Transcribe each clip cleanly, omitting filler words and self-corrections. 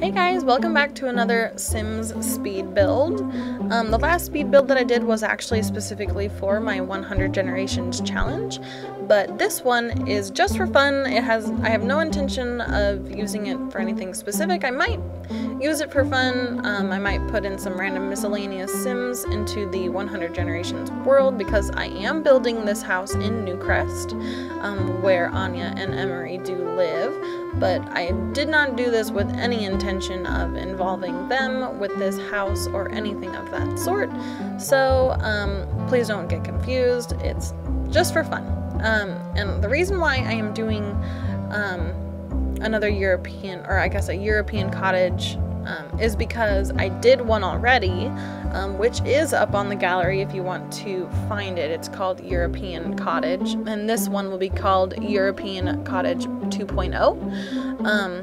Hey guys, welcome back to another Sims speed build. The last speed build that I did was actually specifically for my 100 generations challenge, but this one is just for fun. I have no intention of using it for anything specific. I might use it for fun. I might put in some random miscellaneous Sims into the 100 generations world because I am building this house in Newcrest, where Anya and Emery do live. But I did not do this with any intention of involving them with this house or anything of that sort, so please don't get confused. It's just for fun. And the reason why I am doing another European, or I guess a European cottage, is because I did one already, which is up on the gallery if you want to find it. It's called European Cottage, and this one will be called European Cottage 2.0.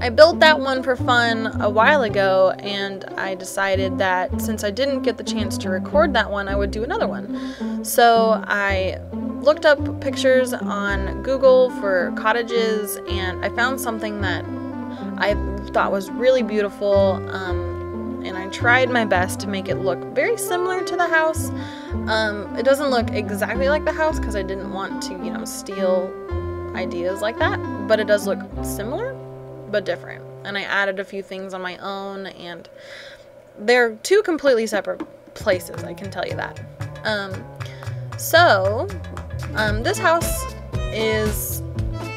I built that one for fun a while ago, and I decided that since I didn't get the chance to record that one, I would do another one. So I looked up pictures on Google for cottages, and I found something that I thought was really beautiful, and I tried my best to make it look very similar to the house. It doesn't look exactly like the house because I didn't want to, you know, steal ideas like that, but it does look similar but different, and I added a few things on my own, and they're two completely separate places, I can tell you that. This house is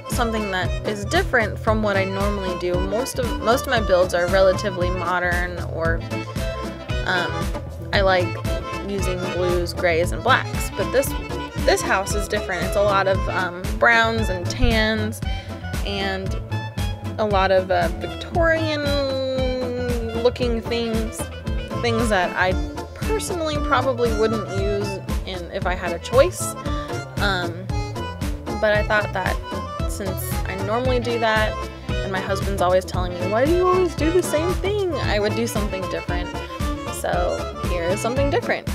something that is different from what I normally do. Most of my builds are relatively modern, or I like using blues, grays, and blacks, but this house is different. It's a lot of browns and tans, and a lot of Victorian looking things that I personally probably wouldn't use if I had a choice, but I thought that since I normally do that, and my husband's always telling me, why do you always do the same thing? I would do something different. So here's something different.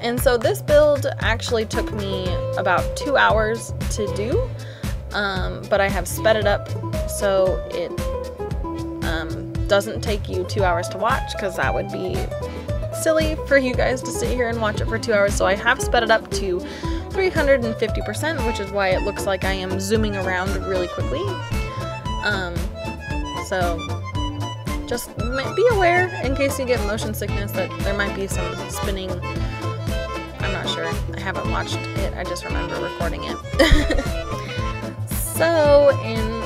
And so this build actually took me about 2 hours to do, but I have sped it up so it doesn't take you 2 hours to watch, because that would be silly for you guys to sit here and watch it for 2 hours. So I have sped it up to 350%, which is why it looks like I am zooming around really quickly. So just be aware, in case you get motion sickness, that there might be some spinning. I'm not sure. I haven't watched it. I just remember recording it. So,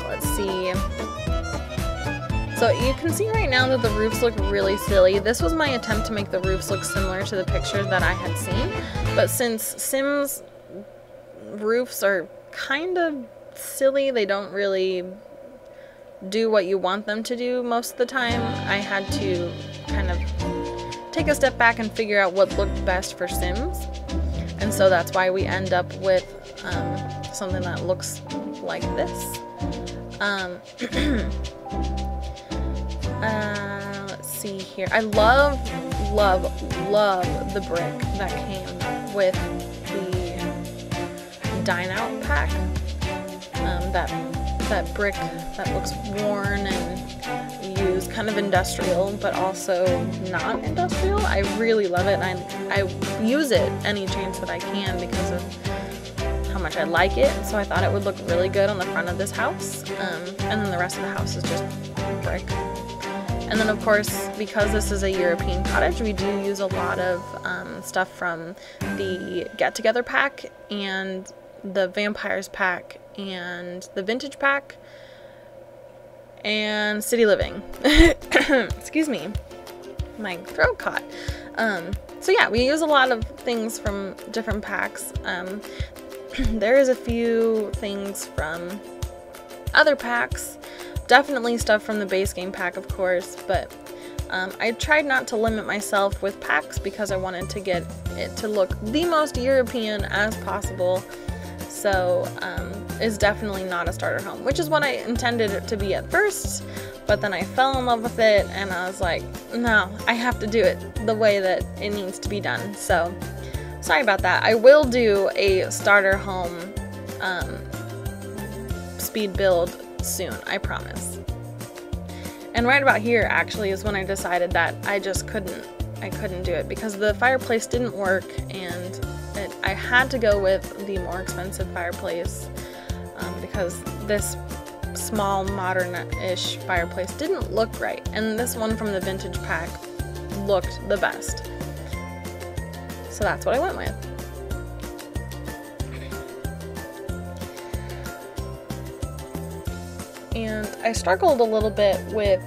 let's see. So you can see right now that the roofs look really silly. This was my attempt to make the roofs look similar to the pictures that I had seen, but since Sims roofs are kind of silly, they don't really do what you want them to do most of the time, I had to kind of take a step back and figure out what looked best for Sims, and so that's why we end up with something that looks like this. Let's see here. I love the brick that came with the dine out pack. That brick that looks worn and used, kind of industrial, but also not industrial. I really love it, and I use it any chance that I can because of how much I like it. So I thought it would look really good on the front of this house, and then the rest of the house is just brick. And then, of course, because this is a European cottage, we do use a lot of stuff from the Get Together pack and the Vampires pack and the Vintage pack and City Living. Excuse me, my throat caught. So yeah, we use a lot of things from different packs. There is a few things from other packs. Definitely stuff from the base game pack, of course, but I tried not to limit myself with packs because I wanted to get it to look the most European as possible. So it's definitely not a starter home, which is what I intended it to be at first, but then I fell in love with it and I was like, no, I have to do it the way that it needs to be done. So sorry about that. I will do a starter home speed build soon, I promise. And right about here actually is when I decided that I just couldn't do it because the fireplace didn't work, and I had to go with the more expensive fireplace because this small modern-ish fireplace didn't look right, and this one from the vintage pack looked the best. So that's what I went with. And I struggled a little bit with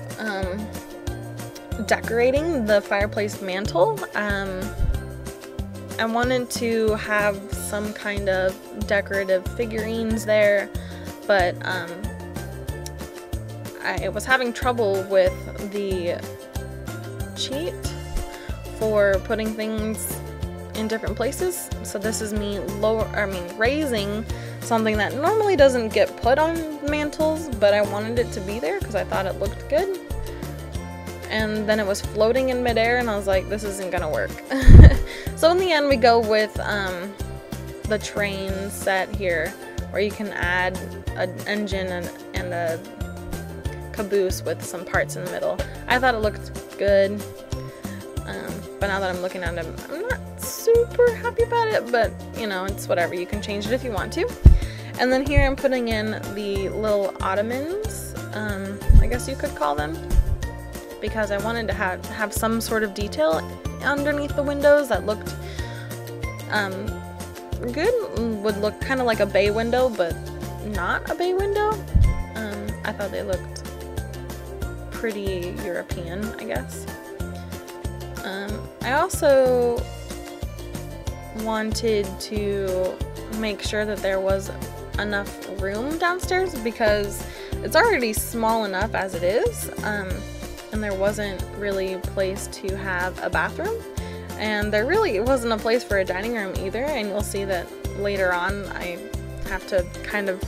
decorating the fireplace mantle. I wanted to have some kind of decorative figurines there, but I was having trouble with the cheat for putting things in different places. So this is me raising something that normally doesn't get put on mantles, but I wanted it to be there because I thought it looked good. And then it was floating in midair, and I was like, this isn't gonna work. So in the end, we go with the train set here, where you can add an engine and a caboose with some parts in the middle. I thought it looked good, but now that I'm looking at it, I'm not super happy about it, but you know, it's whatever. You can change it if you want to. And then here I'm putting in the little ottomans, I guess you could call them, because I wanted to have some sort of detail underneath the windows that looked good. Would look kind of like a bay window, but not a bay window. I thought they looked pretty European, I guess. I also wanted to make sure that there was enough room downstairs, because it's already small enough as it is. And there wasn't really a place to have a bathroom, and there really wasn't a place for a dining room either, and you'll see that later on I have to kind of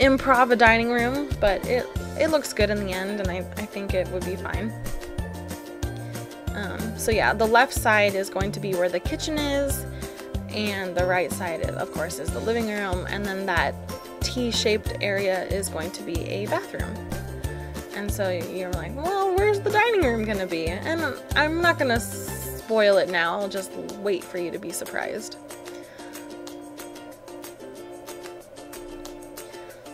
improv a dining room, but it looks good in the end, and I think it would be fine. So yeah, the left side is going to be where the kitchen is, and the right side of course is the living room, and then that T-shaped area is going to be a bathroom. And so you're like, well, where's the dining room gonna be? And I'm not gonna spoil it now, I'll just wait for you to be surprised.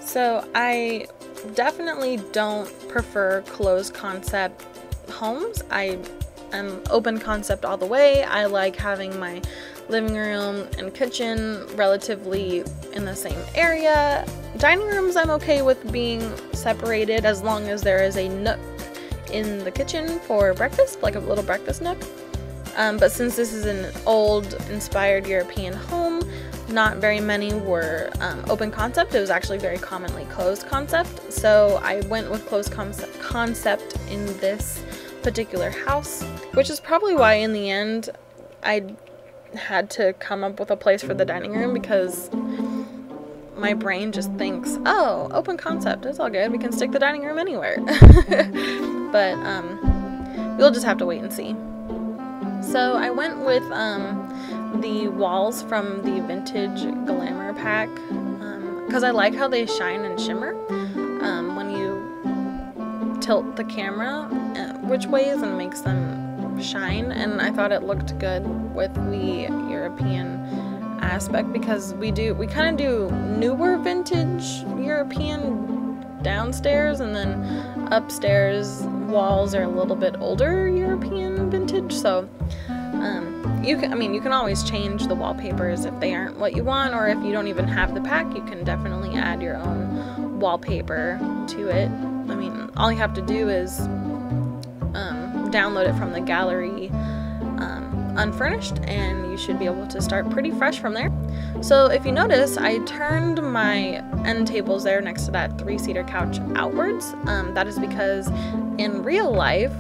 So I definitely don't prefer closed concept homes. I am open concept all the way. I like having my living room and kitchen relatively in the same area. Dining rooms I'm okay with being separated as long as there is a nook in the kitchen for breakfast, like a little breakfast nook. But since this is an old inspired European home, not very many were open concept. It was actually very commonly closed concept, so I went with closed concept in this particular house, which is probably why in the end I had to come up with a place for the dining room, because my brain just thinks, oh, open concept, it's all good, we can stick the dining room anywhere. But we'll just have to wait and see. So I went with the walls from the vintage glamour pack, because I like how they shine and shimmer when you tilt the camera which ways, and makes them shine, and I thought it looked good with the European aspect, because we kind of do newer vintage European downstairs, and then upstairs walls are a little bit older European vintage. So you can always change the wallpapers if they aren't what you want, or if you don't even have the pack, you can definitely add your own wallpaper to it. I mean, all you have to do is download it from the gallery unfurnished, and you should be able to start pretty fresh from there. So if you notice, I turned my end tables there next to that three-seater couch outwards. That is because in real life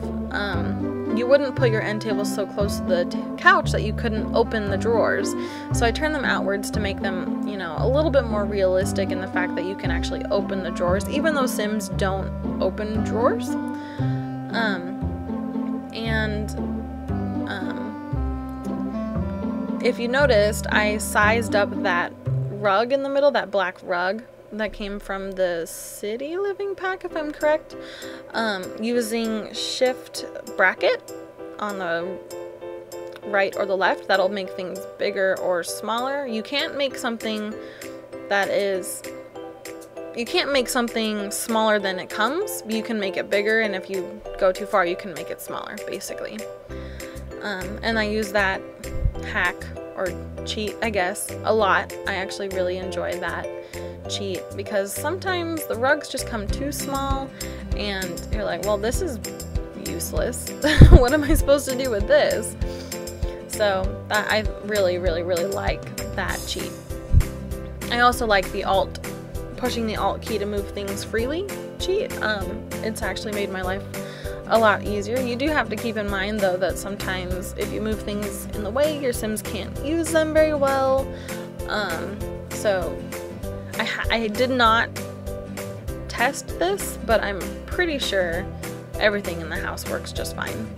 you wouldn't put your end tables so close to the couch that you couldn't open the drawers, so I turned them outwards to make them, you know, a little bit more realistic in the fact that you can actually open the drawers, even though Sims don't open drawers. If you noticed, I sized up that rug in the middle, that black rug, that came from the city living pack, if I'm correct, using shift bracket on the right or the left. That'll make things bigger or smaller. You can't make something that is, you can't make something smaller than it comes. You can make it bigger, and if you go too far, you can make it smaller, basically. And I use that hack or cheat, I guess, a lot. I actually really enjoy that cheat because sometimes the rugs just come too small and you're like, well, this is useless. What am I supposed to do with this? So I really, really, really like that cheat. I also like the alt, pushing the alt key to move things freely cheat. It's actually made my life a lot easier. You do have to keep in mind though that sometimes if you move things in the way, your Sims can't use them very well. So I did not test this, but I'm pretty sure everything in the house works just fine.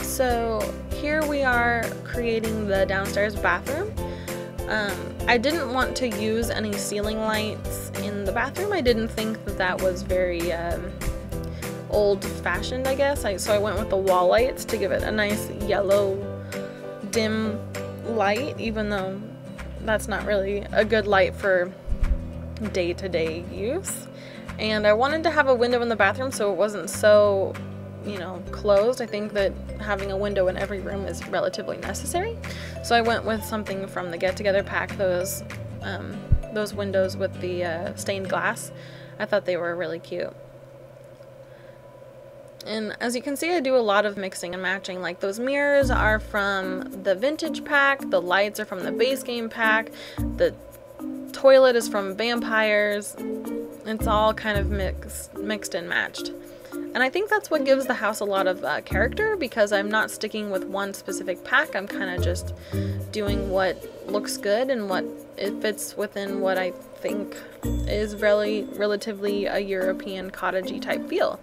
So here we are creating the downstairs bathroom. I didn't want to use any ceiling lights in the bathroom. I didn't think that that was very old-fashioned, I guess. So I went with the wall lights to give it a nice yellow dim light, even though that's not really a good light for day-to-day use. And I wanted to have a window in the bathroom so it wasn't so, you know, closed. I think that having a window in every room is relatively necessary. So I went with something from the Get Together pack, those windows with the stained glass. I thought they were really cute. And as you can see, I do a lot of mixing and matching. Like those mirrors are from the vintage pack, the lights are from the base game pack, the toilet is from Vampires. It's all kind of mixed and matched. And I think that's what gives the house a lot of character, because I'm not sticking with one specific pack. I'm kind of just doing what looks good and what it fits within what I think is relatively a European cottagey type feel.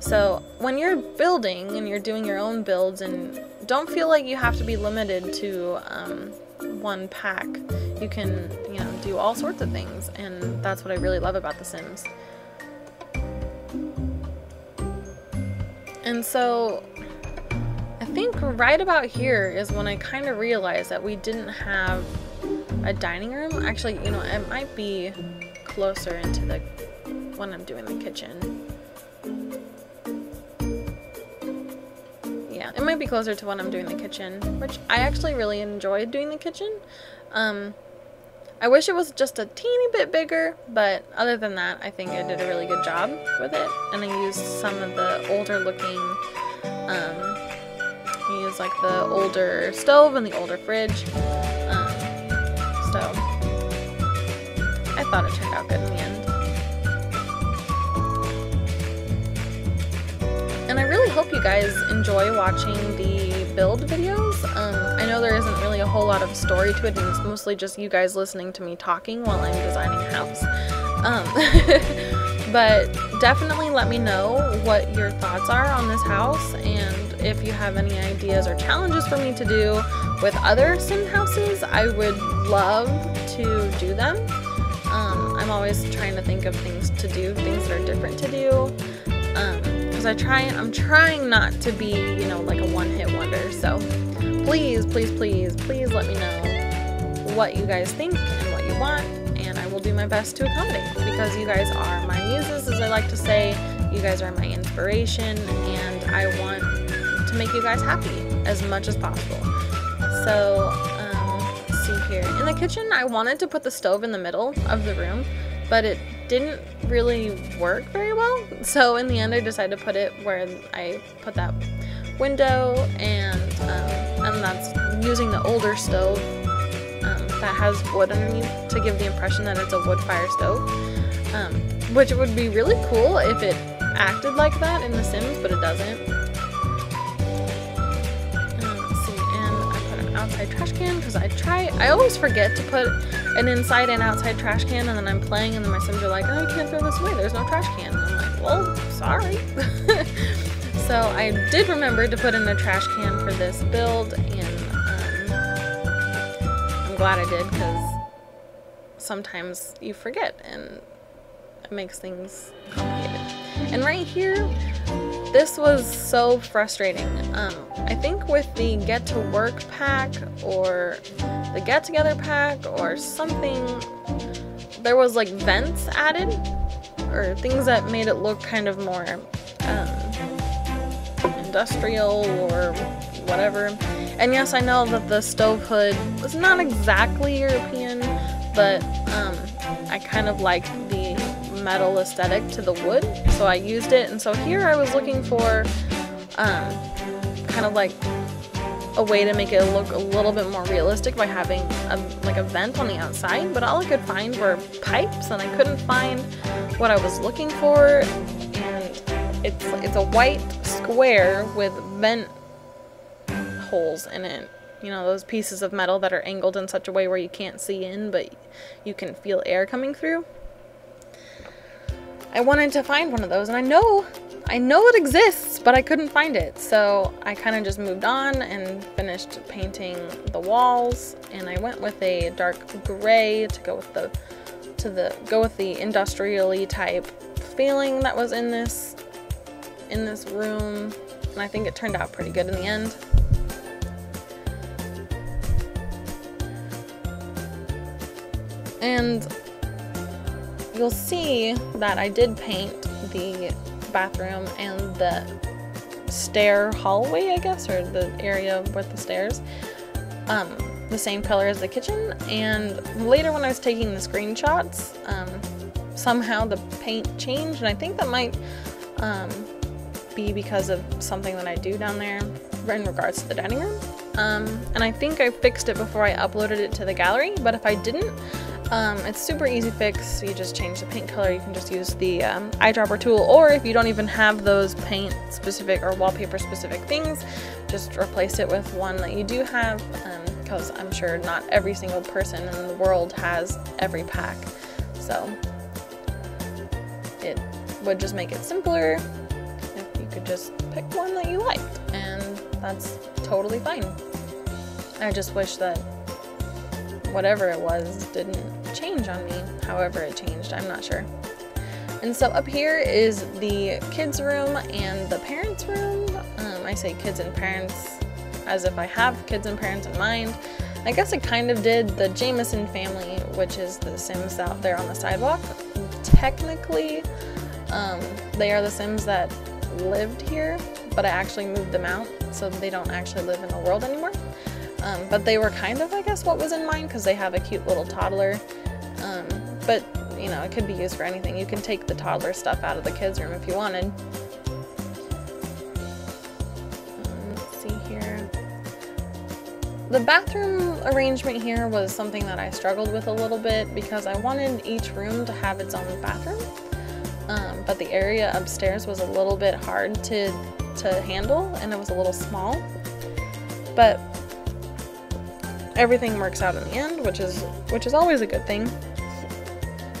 So when you're building and you're doing your own builds, and don't feel like you have to be limited to one pack. You can, you know, do all sorts of things, and that's what I really love about The Sims. And so I think right about here is when I kind of realized that we didn't have a dining room. Actually, you know, it might be closer into the when I'm doing the kitchen. Yeah, it might be closer to when I'm doing the kitchen, which I actually really enjoyed doing the kitchen. I wish it was just a teeny bit bigger, but other than that, I think I did a really good job with it. And I used some of the older looking, I used like the older stove and the older fridge. So I thought it turned out good in the end. And I really hope you guys enjoy watching the build videos. I know there isn't really a whole lot of story to it, and it's mostly just you guys listening to me talking while I'm designing a house. But definitely let me know what your thoughts are on this house, and if you have any ideas or challenges for me to do with other Sim houses, I would love to do them. I'm always trying to think of things to do, things that are different to do, because I'm trying not to be, you know, like a one-hit wonder. So please, please, please, please let me know what you guys think and what you want, and I will do my best to accommodate, because you guys are my muses, as I like to say. You guys are my inspiration, and I want to make you guys happy as much as possible. So, let's see here. In the kitchen, I wanted to put the stove in the middle of the room, but it didn't really work very well. So in the end, I decided to put it where I put that window, and that's using the older stove that has wood underneath to give the impression that it's a wood fire stove, which would be really cool if it acted like that in The Sims, but it doesn't. Let's see, and I put an outside trash can because I always forget to put an inside and outside trash can, and then I'm playing and then my Sims are like, oh, you can't throw this away, there's no trash can. And I'm like, well, sorry. So I did remember to put in a trash can for this build, and glad I did, because sometimes you forget and it makes things complicated. And right here, this was so frustrating. I think with the get to work pack or the get together pack or something, there was like vents added or things that made it look kind of more industrial or whatever. And yes, I know that the stove hood was not exactly European, but I kind of liked the metal aesthetic to the wood, so I used it. And so here I was looking for kind of like a way to make it look a little bit more realistic by having a vent on the outside, but all I could find were pipes and I couldn't find what I was looking for. And it's a white square with vent holes in it, you know, those pieces of metal that are angled in such a way where you can't see in but you can feel air coming through. I wanted to find one of those, and I know it exists, but I couldn't find it. So I kind of just moved on and finished painting the walls, and I went with a dark gray to go with the industrially type feeling that was in this room, and I think it turned out pretty good in the end. And you'll see that I did paint the bathroom and the stair hallway, I guess, or the area with the stairs, the same color as the kitchen. And later when I was taking the screenshots, somehow the paint changed, and I think that might be because of something that I do down there in regards to the dining room. And I think I fixed it before I uploaded it to the gallery, but if I didn't, it's super easy fix. You just change the paint color. You can just use the eyedropper tool, or if you don't even have those paint specific or wallpaper specific things, just replace it with one that you do have, because I'm sure not every single person in the world has every pack, so it would just make it simpler if you could just pick one that you liked, and that's totally fine. I just wish that whatever it was didn't change on me, however it changed, I'm not sure. And so up here is the kids room and the parents room. I say kids and parents as if I have kids and parents in mind. I guess I kind of did. The Jameson family, which is the Sims out there on the sidewalk, technically they are the Sims that lived here, but I actually moved them out, so they don't actually live in the world anymore. But they were kind of, I guess, what was in mind, because they have a cute little toddler. But, you know, it could be used for anything. You can take the toddler stuff out of the kids' room if you wanted. Let's see here. The bathroom arrangement here was something that I struggled with a little bit, because I wanted each room to have its own bathroom. But the area upstairs was a little bit hard to handle, and it was a little small. But everything works out in the end, which is always a good thing.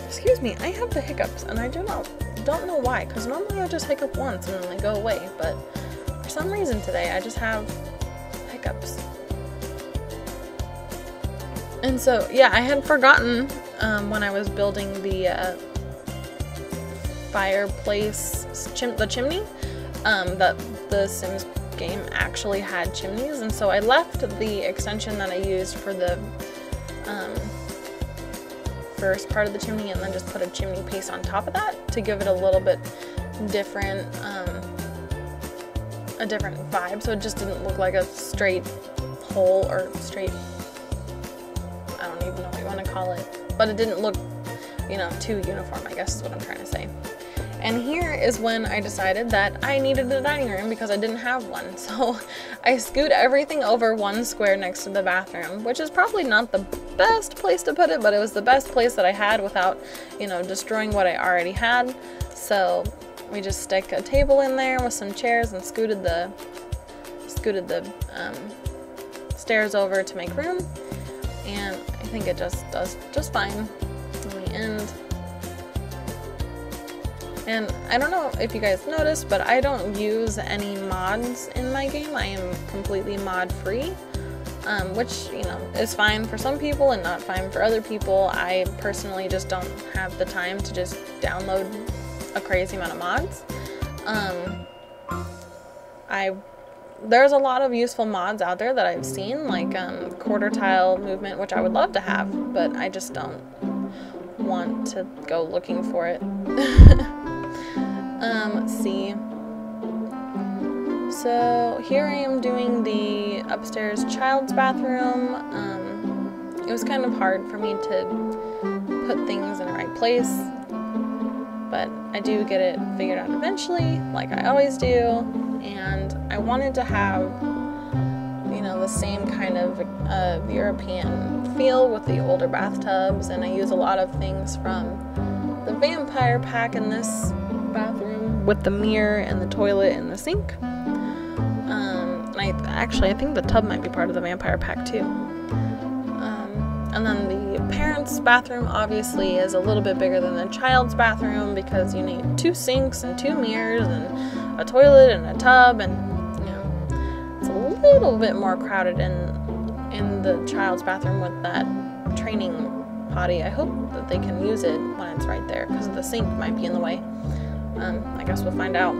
Excuse me, I have the hiccups, and I don't know why, because normally I just hiccup once and then they go away, but for some reason today I just have hiccups. And so yeah, I had forgotten when I was building the fireplace, the chimney, that the Sims game actually had chimneys, and so I left the extension that I used for the first part of the chimney, and then just put a chimney piece on top of that to give it a little bit different, a different vibe, so it just didn't look like a straight hole or straight, I don't even know what you want to call it, but it didn't look, you know, too uniform, I guess is what I'm trying to say. And here is when I decided that I needed a dining room because I didn't have one. So I scoot everything over one square next to the bathroom, which is probably not the best place to put it, but it was the best place that I had without, you know, destroying what I already had. So we just stick a table in there with some chairs and scooted the stairs over to make room. And I think it just does just fine in the end. And I don't know if you guys noticed, but I don't use any mods in my game. I am completely mod free. which, you know, is fine for some people and not fine for other people. I personally just don't have the time to just download a crazy amount of mods. There's a lot of useful mods out there that I've seen, like quarter tile movement, which I would love to have, but I just don't want to go looking for it. Let's see. So here I am doing the upstairs child's bathroom. It was kind of hard for me to put things in the right place, but I do get it figured out eventually, like I always do. And I wanted to have, you know, the same kind of European feel with the older bathtubs, and I use a lot of things from the vampire pack in this bathroom with the mirror and the toilet and the sink. I think the tub might be part of the vampire pack too. And then the parents' bathroom obviously is a little bit bigger than the child's bathroom because you need two sinks and two mirrors and a toilet and a tub, and you know, it's a little bit more crowded in the child's bathroom with that training potty. I hope that they can use it when it's right there because the sink might be in the way. I guess we'll find out.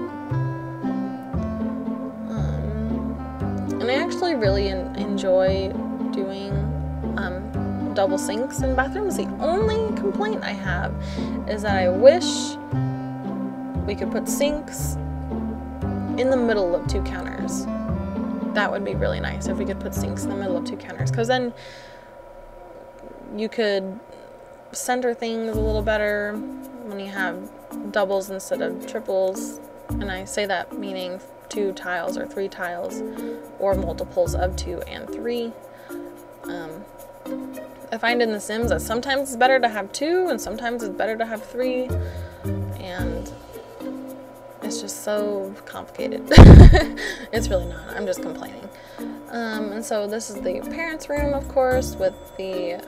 And I actually really enjoy doing double sinks in bathrooms. The only complaint I have is that I wish we could put sinks in the middle of two counters. That would be really nice if we could put sinks in the middle of two counters, because then you could center things a little better when you have doubles instead of triples. And I say that meaning two tiles or three tiles or multiples of two and three. I find in The Sims that sometimes it's better to have two and sometimes it's better to have three, and it's just so complicated. It's really not. I'm just complaining. And so this is the parents' room, of course, with the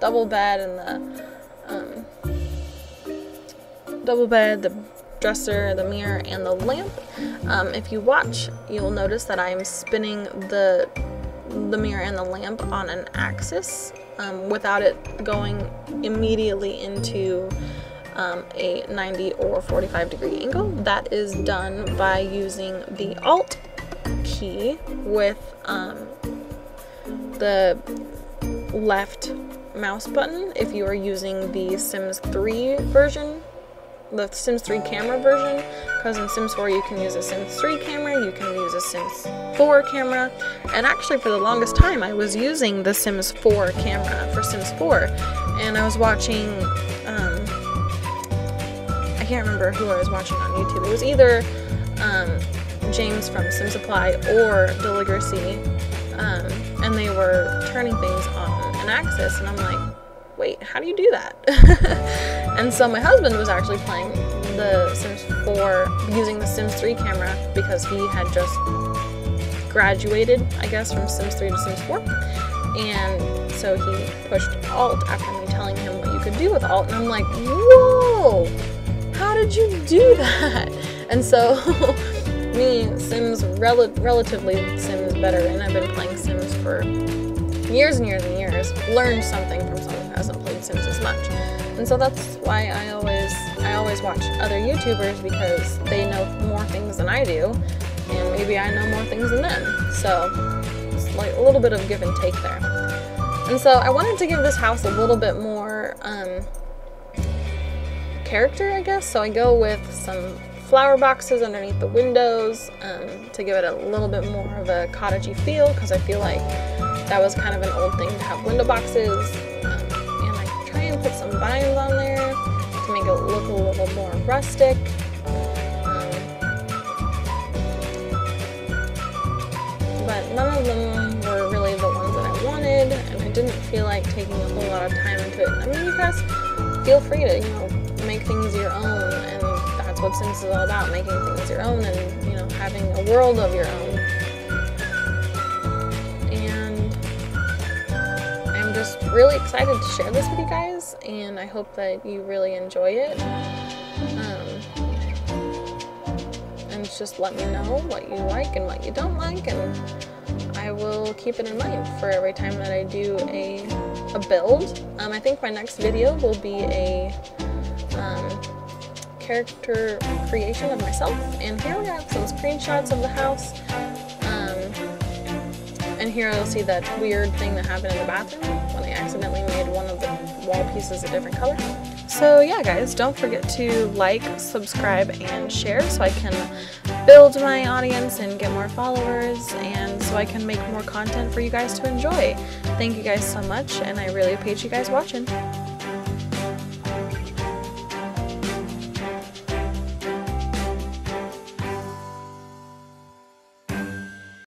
double bed and the the dresser, the mirror, and the lamp. If you watch, you'll notice that I'm spinning the mirror and the lamp on an axis without it going immediately into a 90 or 45 degree angle. That is done by using the Alt key with the left mouse button if you are using the Sims 3 version, the Sims 3 camera version, because in Sims 4 you can use a Sims 3 camera, you can use a Sims 4 camera, and actually for the longest time I was using the Sims 4 camera for Sims 4, and I was watching, I can't remember who I was watching on YouTube, it was either James from Sim Supply or Deligracy, and they were turning things on an axis, and I'm like, wait, how do you do that? And so my husband was actually playing the Sims 4 using the Sims 3 camera because he had just graduated, I guess, from Sims 3 to Sims 4. And so he pushed Alt after me telling him what you could do with Alt. And I'm like, whoa, how did you do that? And so me, Sims, relatively Sims veteran, I've been playing Sims for years and years and years, learned something from someone who hasn't played Sims as much. And so that's why I always watch other YouTubers, because they know more things than I do, and maybe I know more things than them. So it's like a little bit of give and take there. And so I wanted to give this house a little bit more character, I guess. So I go with some flower boxes underneath the windows to give it a little bit more of a cottagey feel, because I feel like that was kind of an old thing to have window boxes, and I try and put some vines on there to make it look a little more rustic. But none of them were really the ones that I wanted, and I didn't feel like taking a whole lot of time into it. I mean, you guys feel free to, you know, make things your own, and that's what Sims is all about, making things your own and, you know, having a world of your own. Just really excited to share this with you guys, and I hope that you really enjoy it, and just let me know what you like and what you don't like, and I I will keep it in mind for every time that I do a build. I think my next video will be a character creation of myself, and here we have some screenshots of the house. And here you'll see that weird thing that happened in the bathroom when I accidentally made one of the wall pieces a different color. So yeah guys, don't forget to like, subscribe, and share so I can build my audience and get more followers, and so I can make more content for you guys to enjoy. Thank you guys so much, and I really appreciate you guys watching.